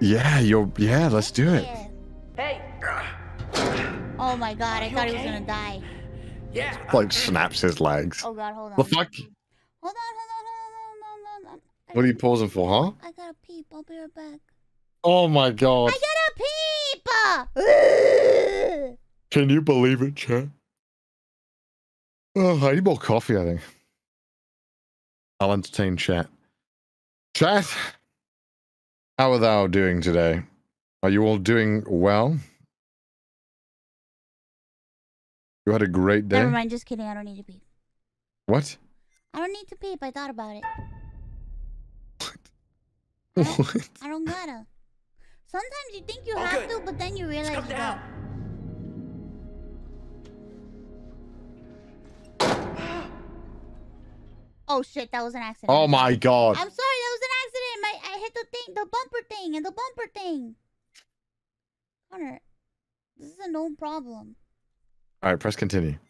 Yeah, let's do it. Hey. Oh my God, I thought he was gonna die. Yeah. Like snaps his legs. Oh God, hold on. The fuck? Hold on. What are you pausing for, huh? I gotta peep. I'll be right back. Oh my God. I gotta peep. Can you believe it, chat? Oh, I need more coffee, I think. I'll entertain chat. Chat, how are thou doing today? Are you all doing well? You had a great day? Never mind, just kidding. I don't need to peep. What? I don't need to peep. I thought about it. What? I don't gotta. Sometimes you think you have to, but then you realize you don't. Oh shit, that was an accident. Oh my God. I'm sorry, that was an accident. I hit the thing, the bumper thing, and the bumper thing. Connor, this is a known problem. All right, press continue.